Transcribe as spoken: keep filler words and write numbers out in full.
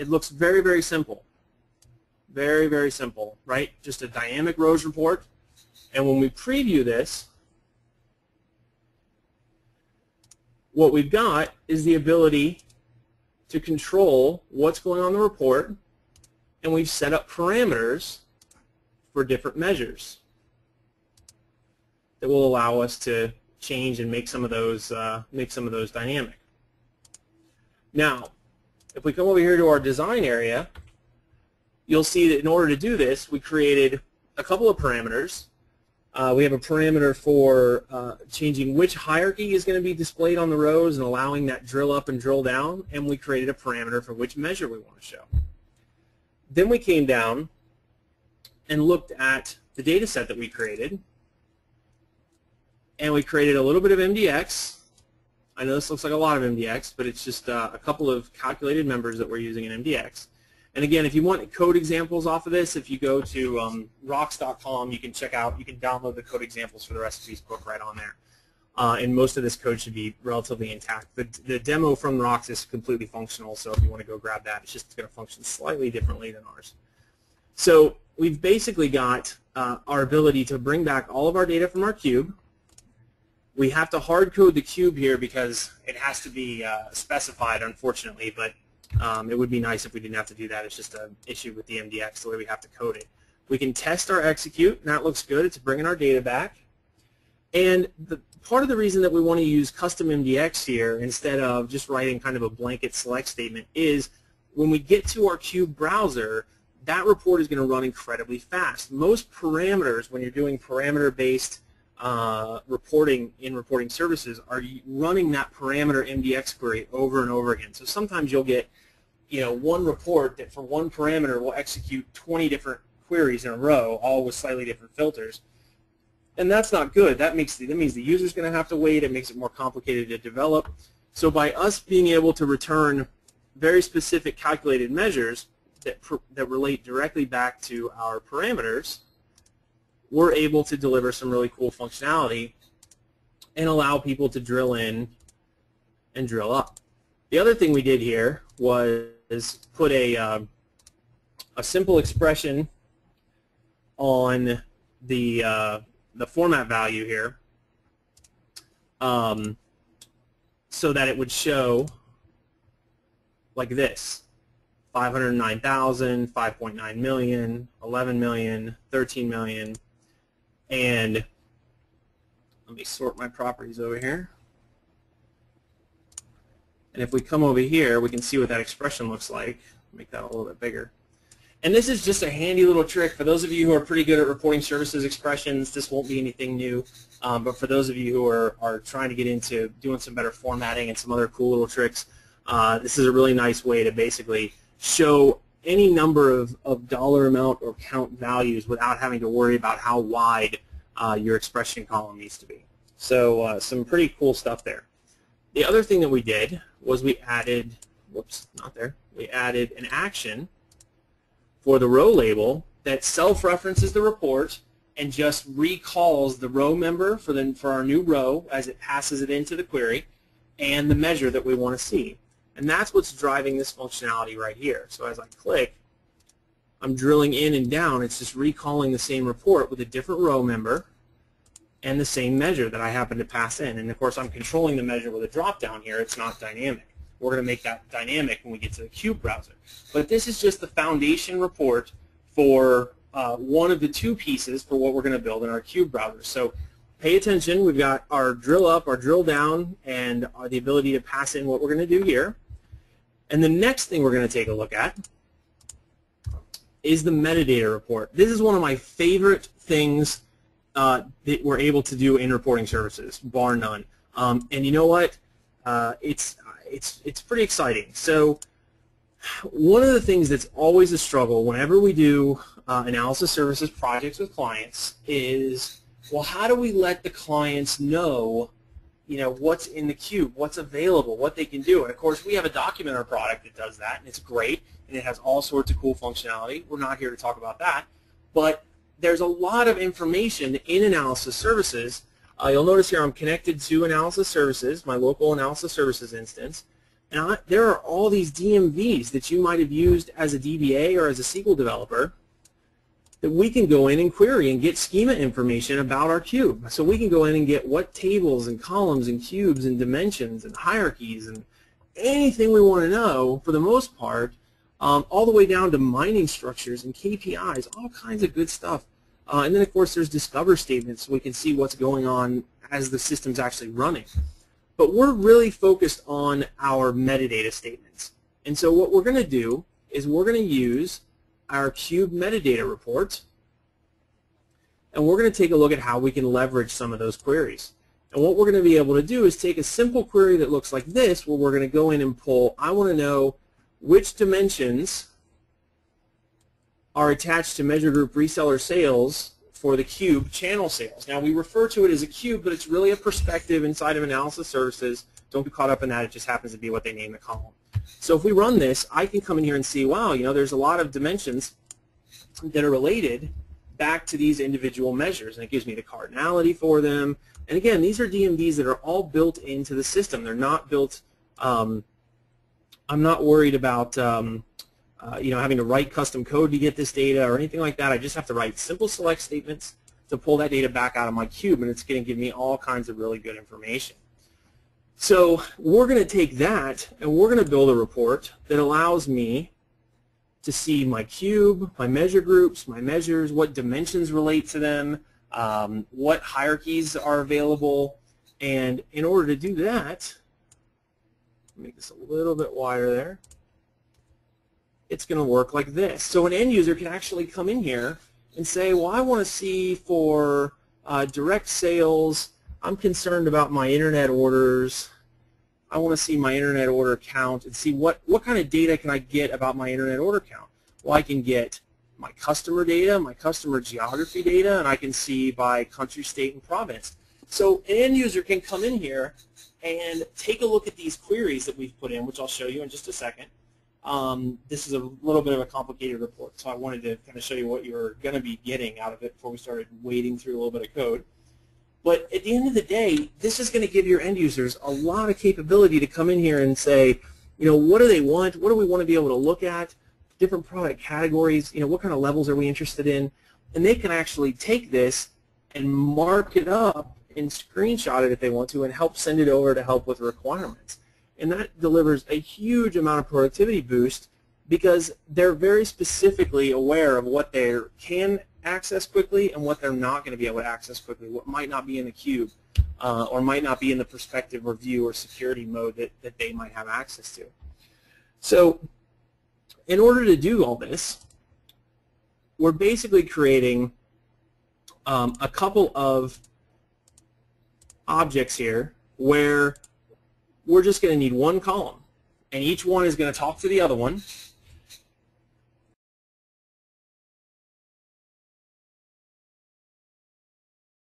It looks very, very simple. Very, very simple, right? Just a dynamic rows report. And when we preview this, what we've got is the ability to control what's going on in the report, and we've set up parameters for different measures that will allow us to change and make some of those uh, make some of those dynamic. Now, if we come over here to our design area, you'll see that in order to do this, we created a couple of parameters. Uh, we have a parameter for uh, changing which hierarchy is going to be displayed on the rows and allowing that drill up and drill down, and we created a parameter for which measure we want to show. Then we came down and looked at the data set that we created, and we created a little bit of M D X. I know this looks like a lot of M D X, but it's just uh, a couple of calculated members that we're using in M D X. And again, if you want code examples off of this, if you go to um, rocks dot com, you can check out, you can download the code examples for the recipes book right on there. Uh, and most of this code should be relatively intact. The, the demo from Rocks is completely functional, so if you want to go grab that, it's just going to function slightly differently than ours. So we've basically got uh, our ability to bring back all of our data from our cube. We have to hard code the cube here because it has to be uh, specified, unfortunately, but um, it would be nice if we didn't have to do that. It's just an issue with the M D X, the way we have to code it. We can test our execute, and that looks good. It's bringing our data back. And the, part of the reason that we want to use custom M D X here instead of just writing kind of a blanket select statement is when we get to our cube browser, that report is going to run incredibly fast. Most parameters, when you're doing parameter-based Uh, reporting in reporting services, are running that parameter M D X query over and over again. So sometimes you'll get, you know, one report that for one parameter will execute twenty different queries in a row, all with slightly different filters, and that's not good. That makes the, that means the user's going to have to wait. It makes it more complicated to develop. So by us being able to return very specific calculated measures that pr that relate directly back to our parameters, we're able to deliver some really cool functionality and allow people to drill in and drill up. The other thing we did here was put a, uh, a simple expression on the, uh, the format value here um, so that it would show like this. five hundred nine thousand, five point nine million, eleven million, thirteen million. And let me sort my properties over here. And if we come over here, we can see what that expression looks like. Make that a little bit bigger. And this is just a handy little trick. For those of you who are pretty good at reporting services expressions, this won't be anything new. Um, but for those of you who are, are trying to get into doing some better formatting and some other cool little tricks, uh, this is a really nice way to basically show any number of, of dollar amount or count values without having to worry about how wide uh, your expression column needs to be. So uh, some pretty cool stuff there. The other thing that we did was we added, whoops, not there, we added an action for the row label that self-references the report and just recalls the row member for, the, for our new row as it passes it into the query and the measure that we want to see. And that's what's driving this functionality right here. So as I click, I'm drilling in and down. It's just recalling the same report with a different row member and the same measure that I happen to pass in. And of course, I'm controlling the measure with a drop-down here. It's not dynamic. We're going to make that dynamic when we get to the cube browser. But this is just the foundation report for uh, one of the two pieces for what we're going to build in our cube browser. So pay attention. We've got our drill up, our drill down, and our, the ability to pass in what we're going to do here. And the next thing we're going to take a look at is the metadata report. This is one of my favorite things uh, that we're able to do in reporting services, bar none. Um, and you know what? Uh, it's, it's, it's pretty exciting. So one of the things that's always a struggle whenever we do uh, analysis services projects with clients is, well, how do we let the clients know you know, what's in the cube, what's available, what they can do? And of course, we have a document in our product that does that, and it's great, and it has all sorts of cool functionality. We're not here to talk about that, but there's a lot of information in Analysis Services. Uh, you'll notice here I'm connected to Analysis Services, my local Analysis Services instance, Now, there are all these D M Vs that you might have used as a D B A or as a S Q L developer that we can go in and query and get schema information about our cube. So we can go in and get what tables and columns and cubes and dimensions and hierarchies and anything we want to know, for the most part, um, all the way down to mining structures and K P Is, all kinds of good stuff. Uh, and then, of course, there's discover statements, so we can see what's going on as the system's actually running. But we're really focused on our metadata statements. And so what we're going to do is we're going to use our cube metadata report, and we're going to take a look at how we can leverage some of those queries. And what we're going to be able to do is take a simple query that looks like this, where we're going to go in and pull, I want to know which dimensions are attached to measure group reseller sales for the cube channel sales. Now, we refer to it as a cube, but it's really a perspective inside of Analysis Services. Don't be caught up in that. It just happens to be what they name the column. So if we run this, I can come in here and see, wow, you know, there's a lot of dimensions that are related back to these individual measures, and it gives me the cardinality for them. And again, these are D M Vs that are all built into the system. They're not built, um, I'm not worried about, um, Uh, you know, having to write custom code to get this data or anything like that. I just have to write simple select statements to pull that data back out of my cube, and it's going to give me all kinds of really good information. So we're going to take that, and we're going to build a report that allows me to see my cube, my measure groups, my measures, what dimensions relate to them, um, what hierarchies are available. And in order to do that, make this a little bit wider there, it's going to work like this. So an end user can actually come in here and say, well, I want to see for uh, direct sales, I'm concerned about my internet orders. I want to see my internet order count and see what, what kind of data can I get about my internet order count. Well, I can get my customer data, my customer geography data, and I can see by country, state, and province. So an end user can come in here and take a look at these queries that we've put in, which I'll show you in just a second. Um, this is a little bit of a complicated report, so I wanted to kind of show you what you're going to be getting out of it before we started wading through a little bit of code. But at the end of the day, this is going to give your end users a lot of capability to come in here and say, you know, what do they want? What do we want to be able to look at? Different product categories, you know, what kind of levels are we interested in? And they can actually take this and mark it up and screenshot it if they want to and help send it over to help with requirements. And that delivers a huge amount of productivity boost because they're very specifically aware of what they can access quickly and what they're not going to be able to access quickly, what might not be in the cube uh, or might not be in the perspective review or security mode that, that they might have access to. So in order to do all this, we're basically creating um, a couple of objects here where we're just going to need one column, and each one is going to talk to the other one,